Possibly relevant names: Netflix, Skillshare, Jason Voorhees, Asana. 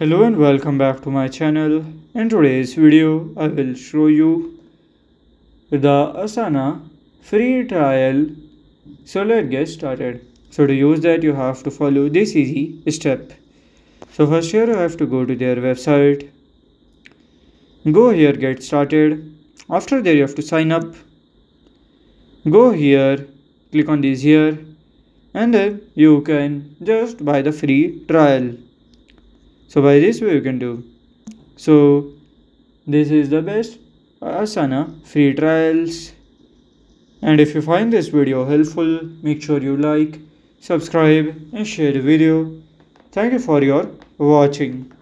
Hello and welcome back to my channel. In today's video, I will show you the Asana free trial. So let's get started. So to use that, you have to follow this easy step. So first here, you have to go to their website. Go here, get started. After there, you have to sign up. Go here, click on this here. And then you can just buy the free trial. So by this way you can do. So this is the best Asana free trials. And if you find this video helpful, make sure you like, subscribe and share the video. Thank you for your watching.